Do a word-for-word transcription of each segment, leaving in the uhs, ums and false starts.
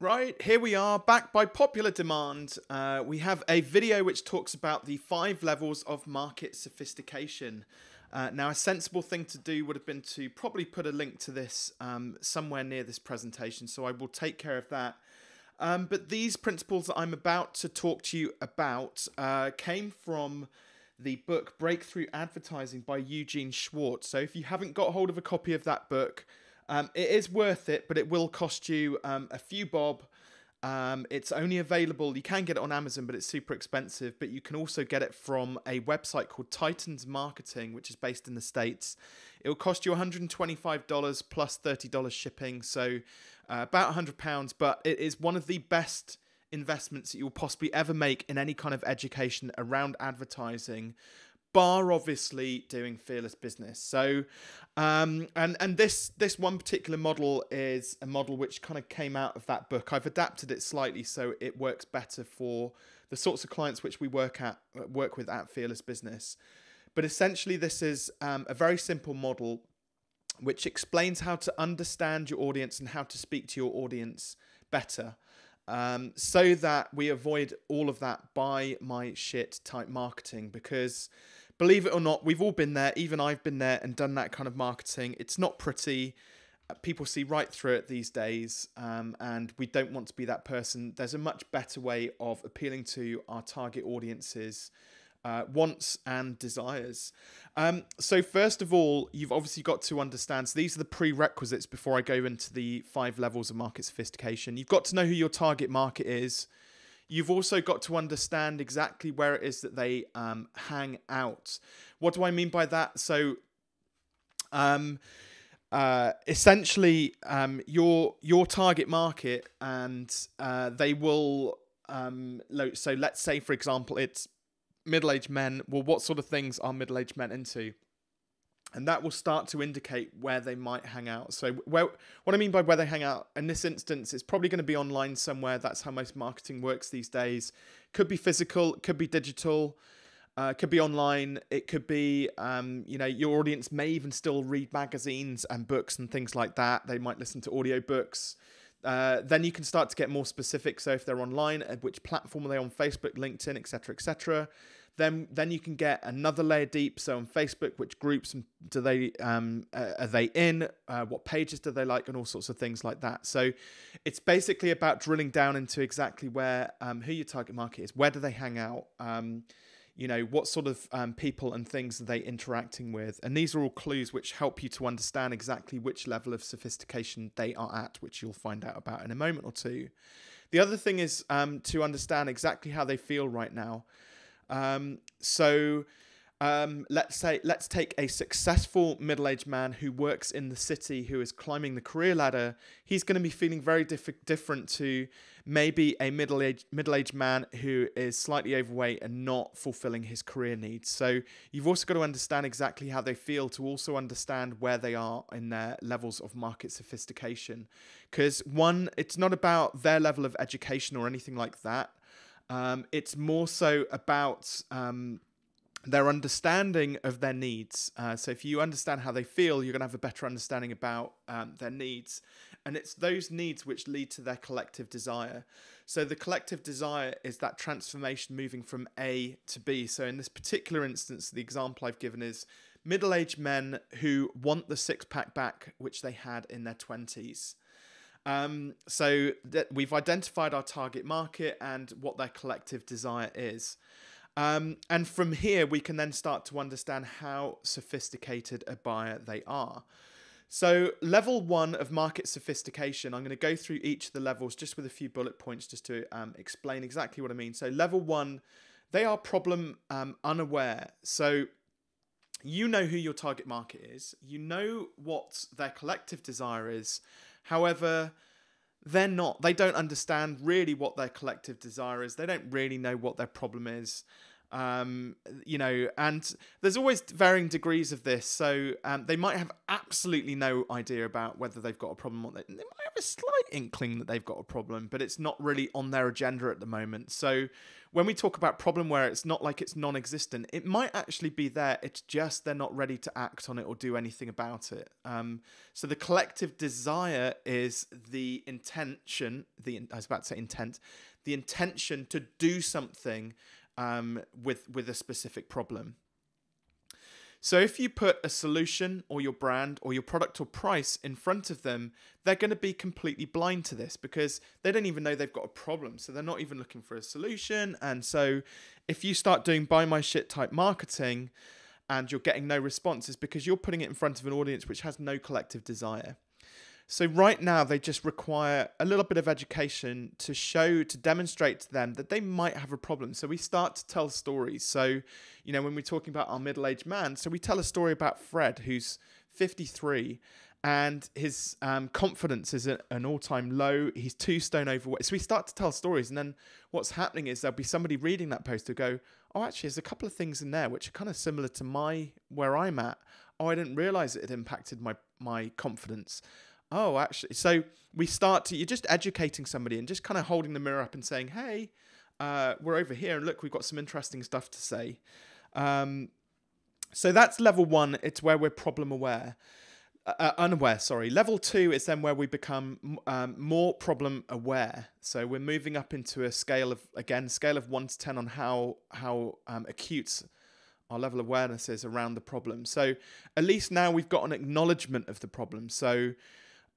Right, here we are, back by popular demand. Uh, we have a video which talks about the five levels of market sophistication. Uh, now, a sensible thing to do would have been to probably put a link to this um, somewhere near this presentation, so I will take care of that. Um, but these principles that I'm about to talk to you about uh, came from the book Breakthrough Advertising by Eugene Schwartz. So if you haven't got hold of a copy of that book, Um, it is worth it, but it will cost you um, a few bob. Um, it's only available, you can get it on Amazon, but it's super expensive. But you can also get it from a website called Titans Marketing, which is based in the States. It will cost you one hundred twenty-five dollars plus thirty dollars shipping, so uh, about one hundred pounds. But it is one of the best investments that you'll possibly ever make in any kind of education around advertising, bar obviously doing fearless business. So, um, and and this this one particular model is a model which kind of came out of that book. I've adapted it slightly so it works better for the sorts of clients which we work at work with at Fearless Business. But essentially, this is um, a very simple model which explains how to understand your audience and how to speak to your audience better. Um, so that we avoid all of that buy my shit type marketing, because believe it or not, we've all been there. Even I've been there and done that kind of marketing. It's not pretty. People see right through it these days, um, and we don't want to be that person. There's a much better way of appealing to our target audiences' uh, wants and desires. Um, so first of all, you've obviously got to understand, so these are the prerequisites before I go into the five levels of market sophistication. You've got to know who your target market is. You've also got to understand exactly where it is that they um, hang out. What do I mean by that? So um, uh, essentially um, your, your target market, and uh, they will, um, so let's say for example, it's middle-aged men. Well, what sort of things are middle-aged men into? And that will start to indicate where they might hang out. So where, what I mean by where they hang out, in this instance, it's probably going to be online somewhere. That's how most marketing works these days. Could be physical, could be digital, uh, could be online. It could be, um, you know, your audience may even still read magazines and books and things like that. They might listen to audiobooks. Uh, then you can start to get more specific. So if they're online, which platform are they on? Facebook, LinkedIn, et cetera, et cetera. Then, then you can get another layer deep. So on Facebook, which groups do they um, are they in? Uh, what pages do they like, and all sorts of things like that. So it's basically about drilling down into exactly where um, who your target market is. Where do they hang out? Um, you know, what sort of um, people and things are they interacting with? And these are all clues which help you to understand exactly which level of sophistication they are at, which you'll find out about in a moment or two. The other thing is um, to understand exactly how they feel right now. Um, so um, let's say, let's take a successful middle-aged man who works in the city, who is climbing the career ladder. He's going to be feeling very diff different to maybe a middle-aged middle-aged man who is slightly overweight and not fulfilling his career needs. So you've also got to understand exactly how they feel to also understand where they are in their levels of market sophistication. Because one, it's not about their level of education or anything like that. Um, it's more so about um, their understanding of their needs. Uh, so if you understand how they feel, you're going to have a better understanding about um, their needs. And it's those needs which lead to their collective desire. So the collective desire is that transformation moving from A to B. So in this particular instance, the example I've given is middle-aged men who want the six-pack back, which they had in their twenties. Um, so that we've identified our target market and what their collective desire is. Um, and from here, we can then start to understand how sophisticated a buyer they are. So level one of market sophistication, I'm going to go through each of the levels just with a few bullet points just to um, explain exactly what I mean. So level one, they are problem um, unaware. So you know who your target market is. You know what their collective desire is. However, they're not. They don't understand really what their collective desire is. They don't really know what their problem is. Um, you know, and there's always varying degrees of this. So um, they might have absolutely no idea about whether they've got a problem or they, they might have a slight inkling that they've got a problem, but it's not really on their agenda at the moment. So when we talk about problem where it's not like it's non-existent, it might actually be there. It's just they're not ready to act on it or do anything about it. Um, so the collective desire is the intention, the I was about to say intent, the intention to do something Um, with, with a specific problem. So if you put a solution or your brand or your product or price in front of them, they're going to be completely blind to this because they don't even know they've got a problem. So they're not even looking for a solution. And so if you start doing buy my shit type marketing and you're getting no responses because you're putting it in front of an audience which has no collective desire. So right now, they just require a little bit of education to show, to demonstrate to them that they might have a problem. So we start to tell stories. So, you know, when we're talking about our middle-aged man, so we tell a story about Fred, who's fifty-three, and his um, confidence is at an all-time low. He's two stone overweight. So we start to tell stories, and then what's happening is there'll be somebody reading that post who'll go, oh, actually, there's a couple of things in there which are kind of similar to my where I'm at. Oh, I didn't realize it had impacted my my confidence. Oh, actually, so we start to, you're just educating somebody and just kind of holding the mirror up and saying, hey, uh, we're over here and look, we've got some interesting stuff to say. Um, so that's level one. It's where we're problem aware, uh, unaware, sorry. Level two is then where we become um, more problem aware. So we're moving up into a scale of, again, scale of one to ten on how, how um, acute our level of awareness is around the problem. So at least now we've got an acknowledgement of the problem. So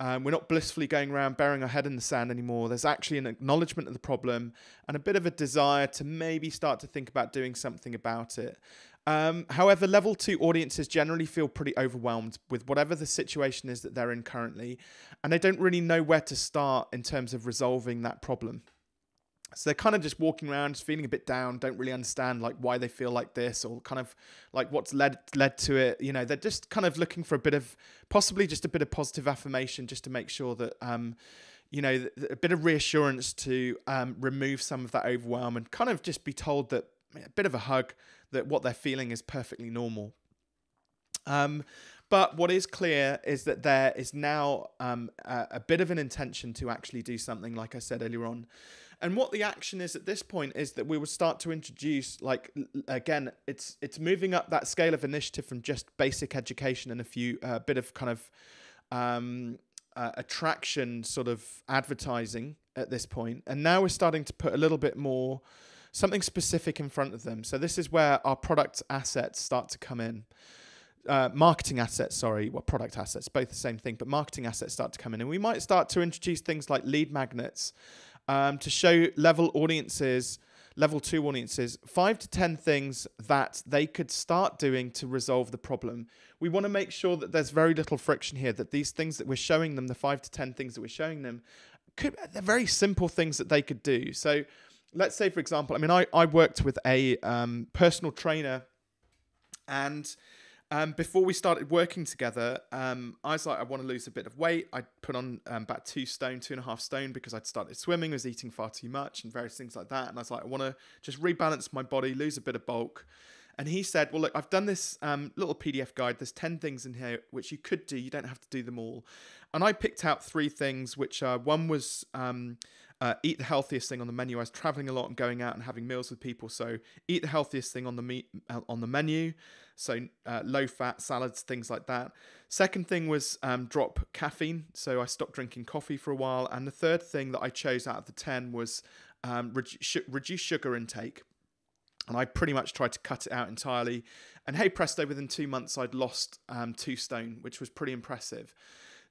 Um, we're not blissfully going around burying our head in the sand anymore. There's actually an acknowledgement of the problem and a bit of a desire to maybe start to think about doing something about it. Um, however, level two audiences generally feel pretty overwhelmed with whatever the situation is that they're in currently, and they don't really know where to start in terms of resolving that problem. So they're kind of just walking around, just feeling a bit down, don't really understand like why they feel like this or kind of like what's led led to it. You know, they're just kind of looking for a bit of, possibly just a bit of positive affirmation just to make sure that, um, you know, a bit of reassurance to um, remove some of that overwhelm and kind of just be told that a bit of a hug that what they're feeling is perfectly normal. Um, but what is clear is that there is now um, a, a bit of an intention to actually do something, like I said earlier on. And what the action is at this point is that we would start to introduce, like, again, it's it's moving up that scale of initiative from just basic education and a few uh, bit of kind of um, uh, attraction sort of advertising at this point. And now we're starting to put a little bit more, something specific in front of them. So this is where our product assets start to come in. Uh, marketing assets, sorry, well, product assets, both the same thing, but marketing assets start to come in. And we might start to introduce things like lead magnets, Um, to show level audiences, level two audiences, five to ten things that they could start doing to resolve the problem. We want to make sure that there's very little friction here, that these things that we're showing them, the five to ten things that we're showing them, could, they're very simple things that they could do. So let's say, for example, I mean, I, I worked with a um, personal trainer, and Um, before we started working together, um, I was like, I want to lose a bit of weight. I put on um, about two stone, two and a half stone because I'd started swimming, was eating far too much and various things like that. And I was like, I want to just rebalance my body, lose a bit of bulk. And he said, well, look, I've done this um, little P D F guide. There's ten things in here which you could do. You don't have to do them all. And I picked out three things, which uh, one was um, uh, eat the healthiest thing on the menu. I was traveling a lot and going out and having meals with people. So eat the healthiest thing on the, me uh, on the menu. So uh, low fat salads, things like that. Second thing was um, drop caffeine. So I stopped drinking coffee for a while. And the third thing that I chose out of the ten was um, redu reduce sugar intake. And I pretty much tried to cut it out entirely. And hey presto, within two months, I'd lost um, two stone, which was pretty impressive.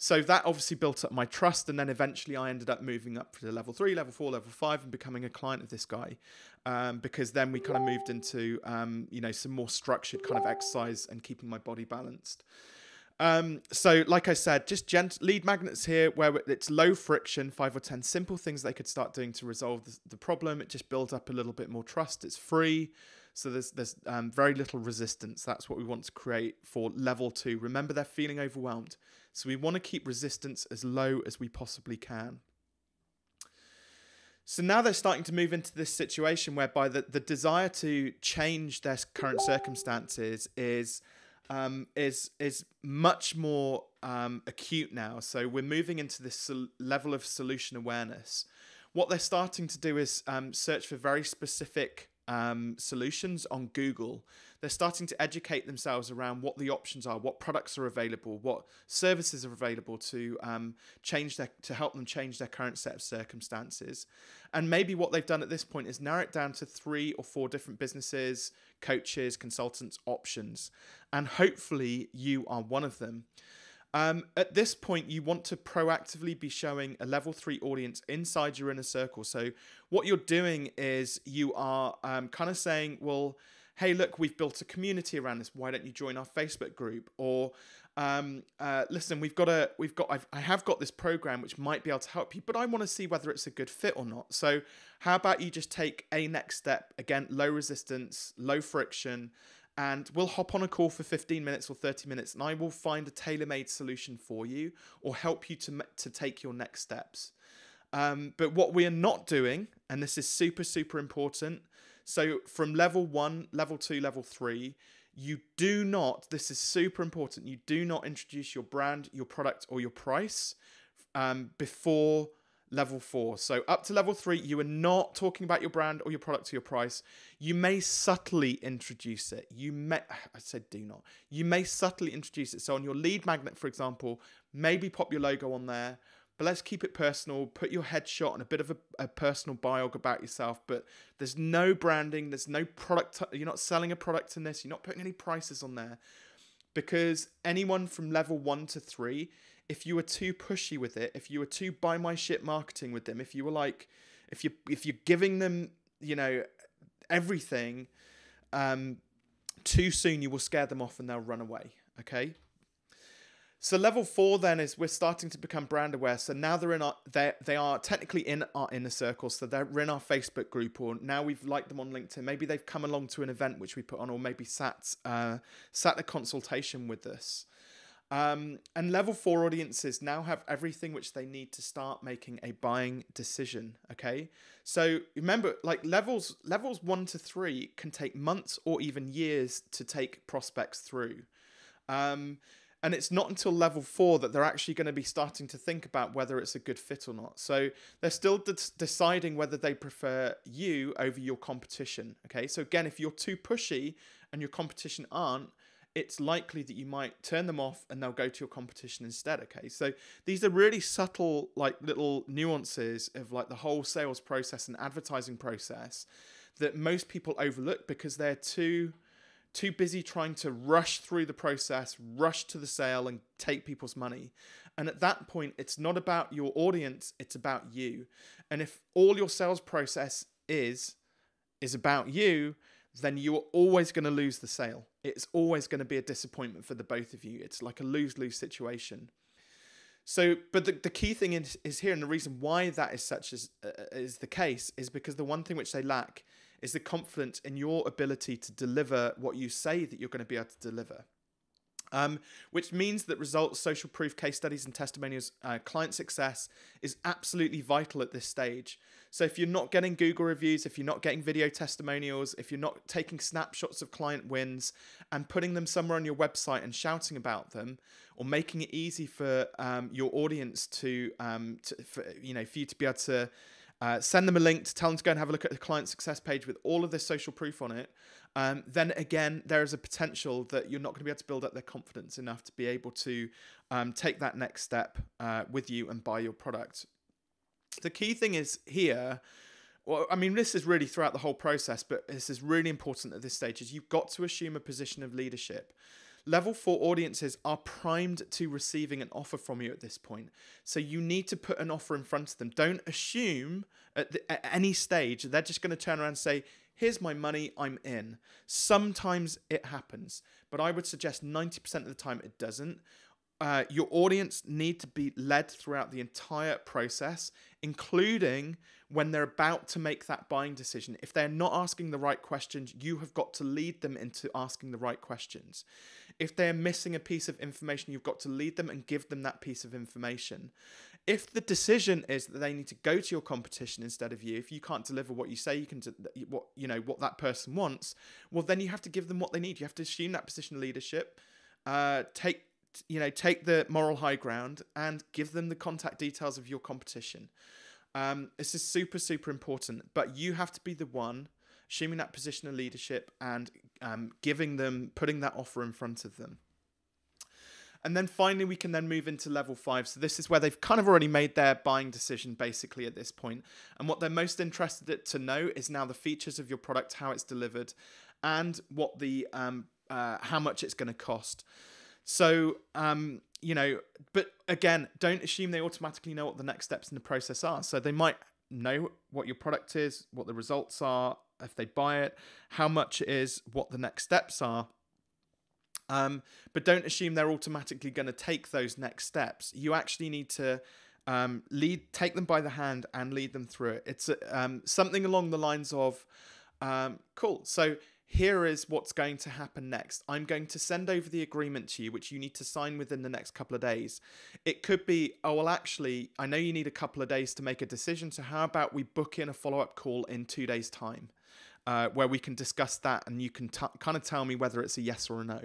So that obviously built up my trust. And then eventually I ended up moving up to level three, level four, level five, and becoming a client of this guy. Um, because then we kind of moved into, um, you know, some more structured kind of exercise and keeping my body balanced. Um, so like I said, just gent lead magnets here where it's low friction, five or ten simple things they could start doing to resolve the, the problem. It just builds up a little bit more trust. It's free. So there's, there's um, very little resistance. That's what we want to create for level two. Remember, they're feeling overwhelmed. So we want to keep resistance as low as we possibly can. So now they're starting to move into this situation whereby the, the desire to change their current circumstances is um, is is much more um, acute now. So we're moving into this sol- level of solution awareness. What they're starting to do is um, search for very specific um, solutions on Google. They're starting to educate themselves around what the options are, what products are available, what services are available to um, change their, to help them change their current set of circumstances. And maybe what they've done at this point is narrow it down to three or four different businesses, coaches, consultants, options. And hopefully you are one of them. Um, at this point, you want to proactively be showing a level three audience inside your inner circle. So what you're doing is you are um, kind of saying, well, hey, look, we've built a community around this. Why don't you join our Facebook group? Or um, uh, listen, we've got a we've got I've, I have got this program which might be able to help you, but I want to see whether it's a good fit or not. So how about you just take a next step? Again, low resistance, low friction. And we'll hop on a call for fifteen minutes or thirty minutes, and I will find a tailor-made solution for you or help you to, to take your next steps. Um, but what we are not doing, and this is super, super important. So from level one, level two, level three, you do not, this is super important, you do not introduce your brand, your product, or your price um, before level four. So up to level three, you are not talking about your brand or your product or your price. You may subtly introduce it. You may, I said do not. You may subtly introduce it. So on your lead magnet, for example, maybe pop your logo on there, but let's keep it personal. Put your headshot and a bit of a, a personal bio about yourself, but there's no branding. There's no product. You're not selling a product in this. You're not putting any prices on there, because anyone from level one to three, if you were too pushy with it, if you were too buy my shit marketing with them, if you were like, if you if you're giving them, you know, everything, um, too soon you will scare them off and they'll run away. Okay. So level four then is we're starting to become brand aware. So now they're in our, they they are technically in our inner circle. So they're in our Facebook group, or now we've liked them on LinkedIn. Maybe they've come along to an event which we put on, or maybe sat uh, sat a consultation with us. Um, and level four audiences now have everything which they need to start making a buying decision. Okay. So remember, like levels, levels one to three can take months or even years to take prospects through. Um, and it's not until level four that they're actually going to be starting to think about whether it's a good fit or not. So they're still de- deciding whether they prefer you over your competition. Okay. So again, if you're too pushy and your competition aren't, it's likely that you might turn them off and they'll go to your competition instead. Okay. So these are really subtle, like little nuances of like the whole sales process and advertising process that most people overlook because they're too, too busy trying to rush through the process, rush to the sale and take people's money. And at that point, it's not about your audience. It's about you. And if all your sales process is, is about you, then you are always going to lose the sale. It's always going to be a disappointment for the both of you. It's like a lose-lose situation. So, but the, the key thing is, is here, and the reason why that is such as uh, is the case is because the one thing which they lack is the confidence in your ability to deliver what you say that you're going to be able to deliver. Um, which means that results, social proof, case studies, and testimonials, uh, client success is absolutely vital at this stage. So if you're not getting Google reviews, if you're not getting video testimonials, if you're not taking snapshots of client wins and putting them somewhere on your website and shouting about them, or making it easy for um, your audience to, um, to for, you know, for you to be able to Uh, send them a link to tell them to go and have a look at the client success page with all of this social proof on it. Um, then again, there is a potential that you're not going to be able to build up their confidence enough to be able to um, take that next step uh, with you and buy your product. The key thing is here, well, I mean, this is really throughout the whole process, but this is really important at this stage is you've got to assume a position of leadership. Level four audiences are primed to receiving an offer from you at this point. So you need to put an offer in front of them. Don't assume at, the, at any stage they're just going to turn around and say, here's my money, I'm in. Sometimes it happens, but I would suggest ninety percent of the time it doesn't. Uh, your audience need to be led throughout the entire process, including when they're about to make that buying decision. If they're not asking the right questions, you have got to lead them into asking the right questions. If they're missing a piece of information, you've got to lead them and give them that piece of information. If the decision is that they need to go to your competition instead of you, if you can't deliver what you say you can, what you know what that person wants, well, then you have to give them what they need. You have to assume that position of leadership, uh, take you know take the moral high ground, and give them the contact details of your competition. Um, this is super super important, but you have to be the one assuming that position of leadership and um, giving them, putting that offer in front of them. And then finally, we can then move into level five. So this is where they've kind of already made their buying decision basically at this point. And what they're most interested to know is now the features of your product, how it's delivered, and what the um, uh, how much it's going to cost. So, um, you know, but again, don't assume they automatically know what the next steps in the process are. So they might know what your product is, what the results are, if they buy it, how much it is, what the next steps are. Um, but don't assume they're automatically going to take those next steps. You actually need to um, lead, take them by the hand and lead them through it. It's um, something along the lines of, um, cool, so here is what's going to happen next. I'm going to send over the agreement to you, which you need to sign within the next couple of days. It could be, oh, well, actually, I know you need a couple of days to make a decision, so how about we book in a follow-up call in two days' time? Uh, where we can discuss that and you can t kind of tell me whether it's a yes or a no.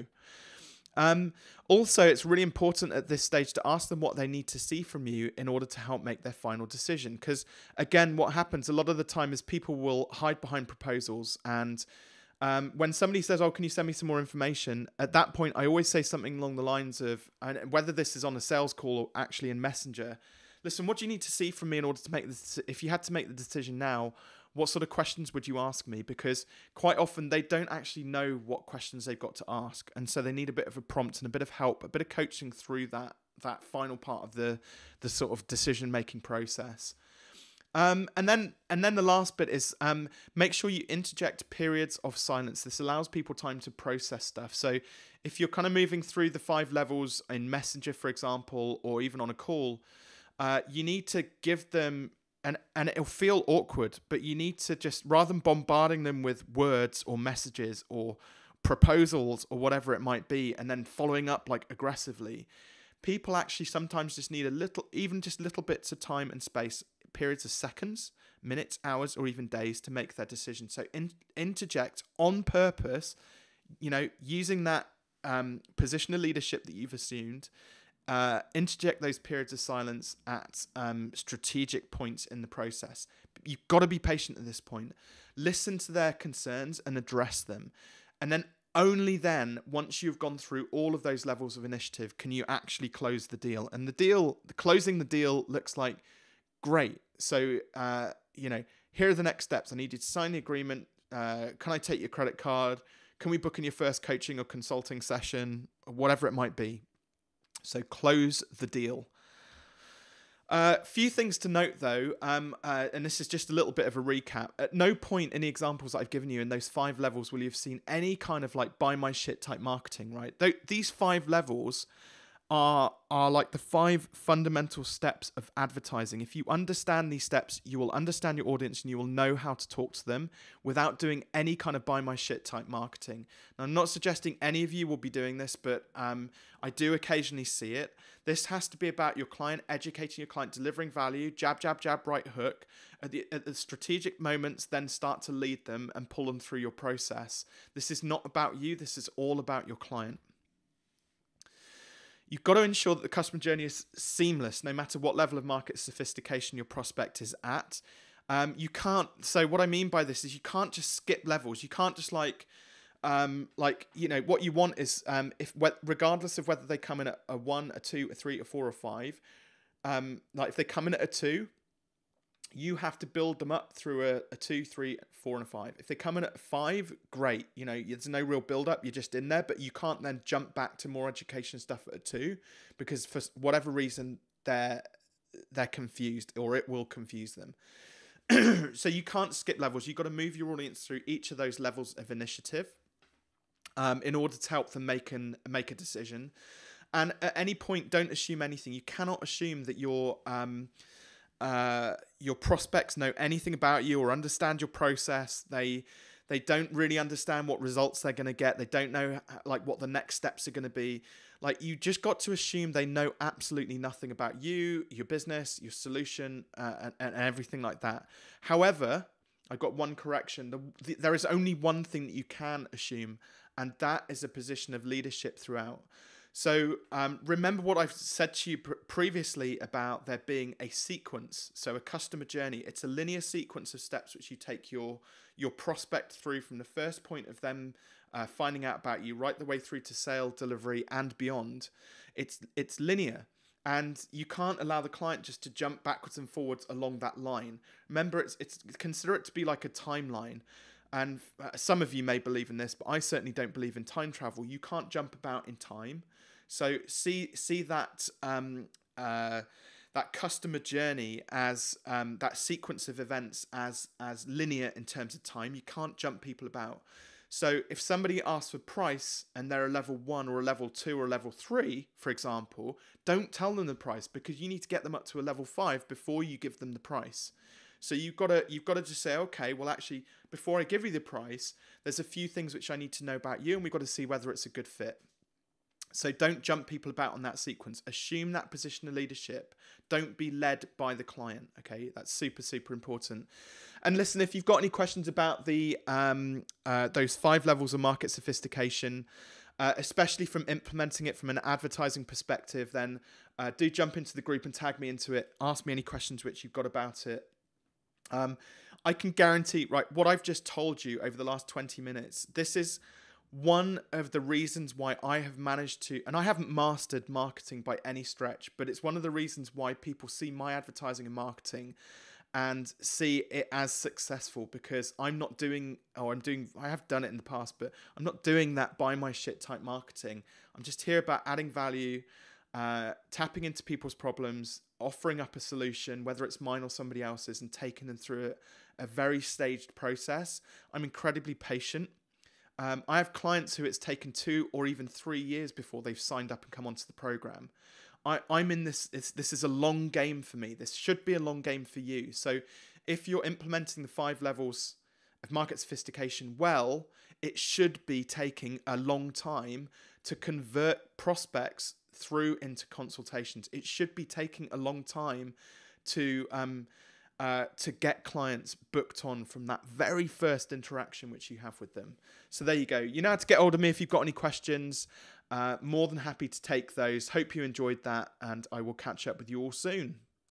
Um, also, it's really important at this stage to ask them what they need to see from you in order to help make their final decision. Because again, what happens a lot of the time is people will hide behind proposals. And um, when somebody says, oh, can you send me some more information? At that point, I always say something along the lines of, and whether this is on a sales call or actually in Messenger, listen, what do you need to see from me in order to make this? If you had to make the decision now, what sort of questions would you ask me? Because quite often they don't actually know what questions they've got to ask. And so they need a bit of a prompt and a bit of help, a bit of coaching through that, that final part of the, the sort of decision-making process. Um, and then and then the last bit is um, make sure you interject periods of silence. This allows people time to process stuff. So if you're kind of moving through the five levels in Messenger, for example, or even on a call, uh, you need to give them, And, and it'll feel awkward, but you need to just, rather than bombarding them with words or messages or proposals or whatever it might be, and then following up like aggressively, people actually sometimes just need a little, even just little bits of time and space, periods of seconds, minutes, hours, or even days to make their decision. So in, interject on purpose, you know, using that um, position of leadership that you've assumed. Uh, interject those periods of silence at um, strategic points in the process. You've got to be patient at this point. Listen to their concerns and address them. And then only then, once you've gone through all of those levels of initiative, can you actually close the deal. And the deal, closing the deal looks like, great. So, uh, you know, here are the next steps. I need you to sign the agreement. Uh, can I take your credit card? Can we book in your first coaching or consulting session? Or whatever it might be. So close the deal. A uh, few things to note though, um, uh, and this is just a little bit of a recap. At no point in the examples that I've given you in those five levels will you have seen any kind of like buy my shit type marketing, right? Th these five levels are, are like the five fundamental steps of advertising. If you understand these steps, you will understand your audience and you will know how to talk to them without doing any kind of buy my shit type marketing. Now, I'm not suggesting any of you will be doing this, but um, I do occasionally see it. This has to be about your client, educating your client, delivering value, jab, jab, jab, right hook. At the, at the strategic moments, then start to lead them and pull them through your process. This is not about you. This is all about your client. You've got to ensure that the customer journey is seamless, no matter what level of market sophistication your prospect is at. Um, you can't, so what I mean by this is you can't just skip levels. You can't just like, um, like you know, what you want is, um, if regardless of whether they come in at a one, a two, a three, a four, or five, um, like if they come in at a two, you have to build them up through a, a two, three, four, and a five. If they come in at five, great. You know, there's no real build up. You're just in there, but you can't then jump back to more education stuff at a two because for whatever reason they're, they're confused or it will confuse them. So you can't skip levels. You've got to move your audience through each of those levels of initiative um, in order to help them make, an, make a decision. And at any point, don't assume anything. You cannot assume that you're... Um, Uh, your prospects know anything about you or understand your process. They They don't really understand what results they're going to get. They don't know like what the next steps are going to be. Like, you just got to assume they know absolutely nothing about you, your business, your solution, uh, and, and everything like that. However, I've got one correction. The, the, there is only one thing that you can assume, and that is a position of leadership throughout. So um, remember what I've said to you pr previously about there being a sequence. So a customer journey, it's a linear sequence of steps which you take your, your prospect through from the first point of them uh, finding out about you right the way through to sale, delivery, and beyond. It's, it's linear. And you can't allow the client just to jump backwards and forwards along that line. Remember, it's, it's consider it to be like a timeline. And some of you may believe in this, but I certainly don't believe in time travel. You can't jump about in time. So see see that um, uh, that customer journey as um, that sequence of events as as linear in terms of time. You can't jump people about. So if somebody asks for price and they're a level one or a level two or a level three, for example, don't tell them the price, because you need to get them up to a level five before you give them the price. So you've got to, you've got to just say, okay, well, actually, before I give you the price, there's a few things which I need to know about you, and we've got to see whether it's a good fit. So don't jump people about on that sequence. Assume that position of leadership. Don't be led by the client. Okay, that's super, super important. And listen, if you've got any questions about the um, uh, those five levels of market sophistication, uh, especially from implementing it from an advertising perspective, then uh, do jump into the group and tag me into it. Ask me any questions which you've got about it. Um, I can guarantee, right, what I've just told you over the last twenty minutes, this is one of the reasons why I have managed to, and I haven't mastered marketing by any stretch, but it's one of the reasons why people see my advertising and marketing and see it as successful, because I'm not doing, or I'm doing, I have done it in the past, but I'm not doing that buy my shit type marketing. I'm just here about adding value, uh, tapping into people's problems, offering up a solution, whether it's mine or somebody else's, and taking them through a, a very staged process. I'm incredibly patient. Um, I have clients who it's taken two or even three years before they've signed up and come onto the program. I, I'm in this, it's, this is a long game for me. This should be a long game for you. So if you're implementing the five levels of market sophistication well, it should be taking a long time to convert prospects through into consultations. It should be taking a long time to... Um, Uh, to get clients booked on from that very first interaction which you have with them. So there you go. You know how to get hold of me if you've got any questions. Uh, more than happy to take those. Hope you enjoyed that, and I will catch up with you all soon.